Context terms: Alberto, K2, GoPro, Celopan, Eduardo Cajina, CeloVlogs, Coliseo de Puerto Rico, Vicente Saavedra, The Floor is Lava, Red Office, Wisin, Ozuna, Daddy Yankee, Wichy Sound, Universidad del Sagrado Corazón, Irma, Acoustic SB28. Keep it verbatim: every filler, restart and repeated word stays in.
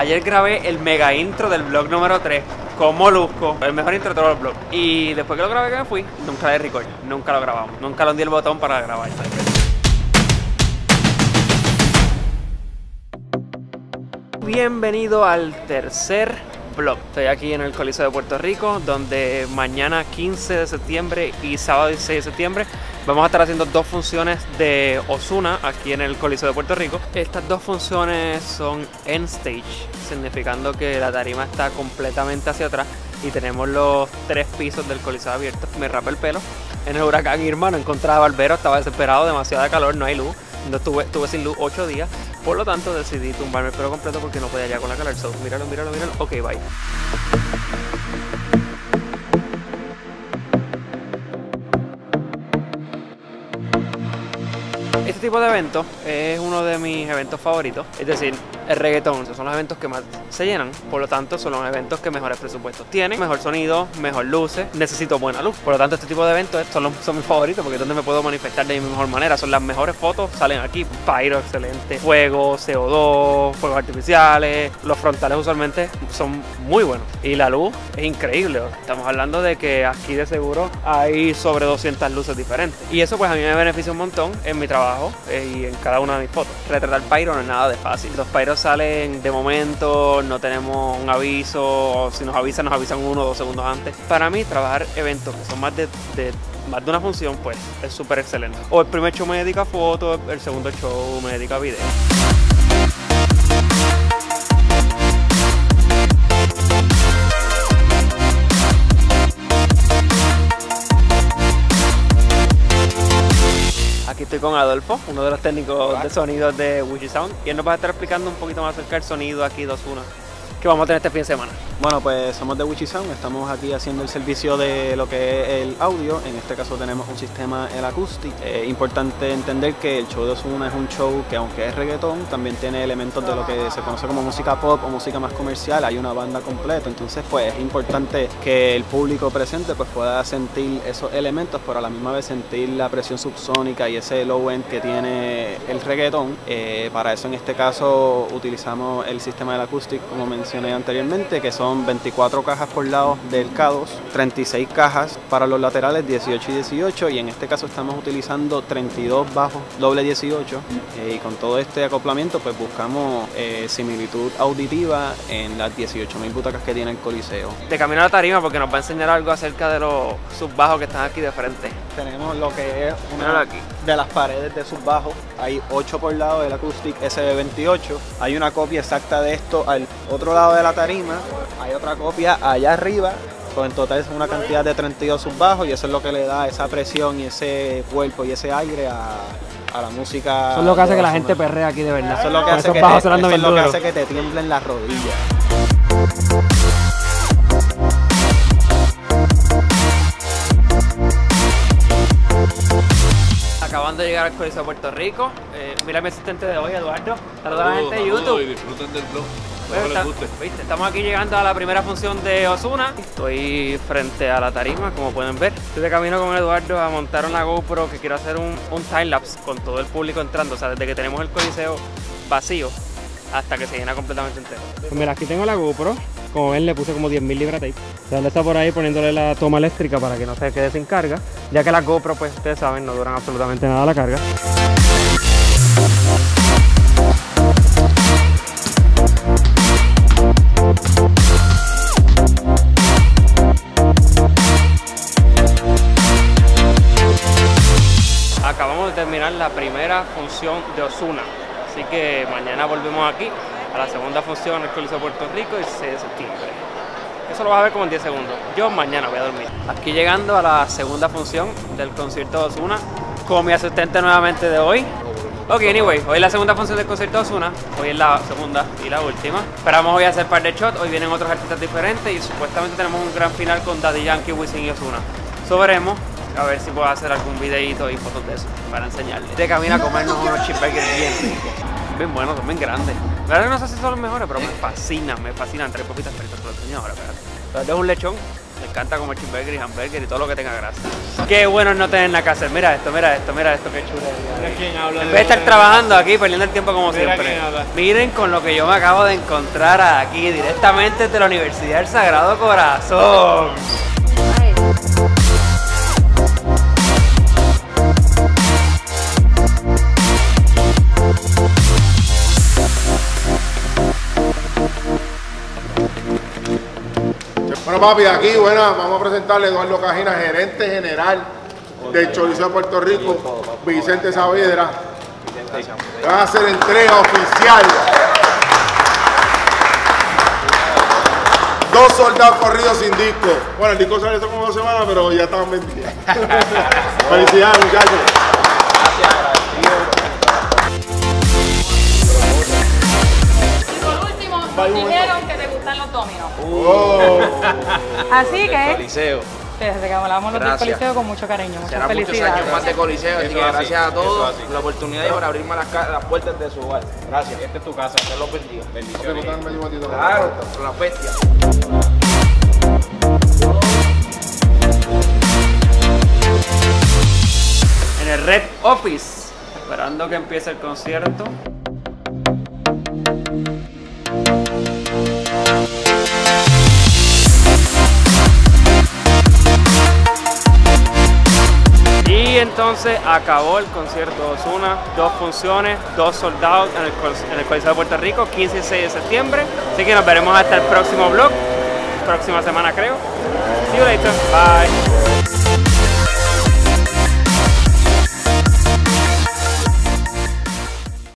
Ayer grabé el mega intro del vlog número tres con Molusco, el mejor intro de todos los vlogs. Y después que lo grabé, que me fui, nunca le record, nunca lo grabamos, nunca le di el botón para grabar. Bienvenido al tercer vlog. Estoy aquí en el Coliseo de Puerto Rico, donde mañana quince de septiembre y sábado dieciséis de septiembre vamos a estar haciendo dos funciones de Ozuna aquí en el Coliseo de Puerto Rico. Estas dos funciones son end stage, significando que la tarima está completamente hacia atrás y tenemos los tres pisos del Coliseo abiertos. Me rapé el pelo en el huracán Irma, no encontraba barbero, estaba desesperado, demasiada calor, no hay luz. No, estuve, estuve sin luz ocho días, por lo tanto decidí tumbarme el pelo completo porque no podía ya con la calor. So, míralo, míralo, míralo. Ok, bye. Este tipo de evento es uno de mis eventos favoritos, es decir, el reggaetón. Son los eventos que más se llenan, por lo tanto son los eventos que mejores presupuestos tienen, mejor sonido, mejor luces, necesito buena luz. Por lo tanto este tipo de eventos son, los, son mis favoritos porque es donde me puedo manifestar de mi mejor manera. Son las mejores fotos, salen aquí, pyro excelente, fuego, C O dos, fuegos artificiales, los frontales usualmente son muy buenos y la luz es increíble. Estamos hablando de que aquí de seguro hay sobre doscientas luces diferentes y eso pues a mí me beneficia un montón en mi trabajo y en cada una de mis fotos. Retratar pyro no es nada de fácil. Los pyros salen de momento, no tenemos un aviso, o si nos avisan, nos avisan uno o dos segundos antes. Para mí, trabajar eventos que son más de, de, más de una función, pues es súper excelente. O el primer show me dedica a fotos, el segundo show me dedica a video. Aquí estoy con Adolfo, uno de los técnicos de sonidos de Wichy Sound, y él nos va a estar explicando un poquito más acerca del sonido aquí de Ozuna que vamos a tener este fin de semana. Bueno, pues somos de Wichy Sound, estamos aquí haciendo el servicio de lo que es el audio. En este caso tenemos un sistema, el Acoustic. Es eh, importante entender que el show de Ozuna es un show que, aunque es reggaetón, también tiene elementos de lo que se conoce como música pop o música más comercial. Hay una banda completa, entonces pues es importante que el público presente pues pueda sentir esos elementos, pero a la misma vez sentir la presión subsónica y ese low end que tiene el reggaetón. Eh, para eso en este caso utilizamos el sistema del Acoustic, como mencioné anteriormente, que son veinticuatro cajas por lado del K dos, treinta y seis cajas para los laterales, dieciocho y dieciocho, y en este caso estamos utilizando treinta y dos bajos doble dieciocho, eh, y con todo este acoplamiento pues buscamos eh, similitud auditiva en las dieciocho mil butacas que tiene el Coliseo. De camino a la tarima porque nos va a enseñar algo acerca de los subbajos que están aquí de frente. Tenemos lo que es una aquí de las paredes de subbajos, hay ocho por lado del Acoustic S B veintiocho, hay una copia exacta de esto al otro lado de la tarima, hay otra copia allá arriba. En total es una cantidad de treinta y dos subbajos y eso es lo que le da esa presión y ese cuerpo y ese aire a, a la música. Eso es lo que hace que la gente perrea aquí de verdad. Eso es lo que hace que te, eso es lo que hace que te tiemblen las rodillas. Acabando de llegar al Coliseo de Puerto Rico, eh, mira mi asistente de hoy, Eduardo. Saluda a la gente de YouTube. Y disfruten del blog. Bueno, está, ¿viste? Estamos aquí llegando a la primera función de Ozuna. Estoy frente a la tarima, como pueden ver. Estoy de camino con Eduardo a montar una GoPro que quiero hacer un, un timelapse con todo el público entrando. O sea, desde que tenemos el Coliseo vacío hasta que se llena completamente entero. Pues mira, aquí tengo la GoPro. Como ven, le puse como diez mil libras tape. O sea, él está por ahí poniéndole la toma eléctrica para que no se quede sin carga. Ya que las GoPro, pues ustedes saben, no duran absolutamente nada la carga. Acabamos de terminar la primera función de Ozuna, así que mañana volvemos aquí a la segunda función en el Coliseo de Puerto Rico, el seis de septiembre. Eso lo vas a ver como en diez segundos. Yo mañana voy a dormir. Aquí llegando a la segunda función del concierto de Ozuna, con mi asistente nuevamente de hoy. Ok, anyway, hoy es la segunda función del concierto de Ozuna, hoy es la segunda y la última. Esperamos hoy hacer par de shots, hoy vienen otros artistas diferentes y supuestamente tenemos un gran final con Daddy Yankee, Wisin y Ozuna. Eso veremos. A ver si puedo hacer algún videito y fotos de eso para enseñarles. De camino a comernos unos cheeseburgers bien ricos. Bien buenos, son bien grandes. La verdad que no sé si son los mejores, pero me fascinan, me fascinan. Tres papitas fritas, te lo enseño ahora, espérate. Es un lechón Me encanta comer chimberger y hamburger y todo lo que tenga grasa. Qué bueno no tener nada que hacer. Mira esto, mira esto, mira esto, qué chulo. Mira quién habla. En vez de estar trabajando aquí, perdiendo el tiempo como siempre. Miren con lo que yo me acabo de encontrar aquí, directamente desde la Universidad del Sagrado Corazón. Bueno, papi, aquí, bueno, vamos a presentarle a Eduardo Cajina, gerente general del Coliseo de Puerto Rico, Vicente Saavedra. Va a hacer entrega oficial. Dos soldados corridos sin disco. Bueno, el disco salió como dos semanas, pero ya estaban vendidos. Felicidades, muchachos. Gracias. Por último, nos dijeron que te gustan los dominos. Oh. Así que Coliseo. Te regalamos los del Coliseo con mucho cariño. Serán muchos años más de Coliseo, así que gracias a todos por la oportunidad y por abrirme las, las puertas de su hogar. Gracias. Esta es tu casa, te lo bendiga. Bendiciones. Claro, con las bestias. En el Red Office, esperando que empiece el concierto. Entonces acabó el concierto de Ozuna, dos funciones, dos sold out en el, en el Coliseo de Puerto Rico, quince y dieciséis de septiembre. Así que nos veremos hasta el próximo vlog, próxima semana creo. See you later, bye.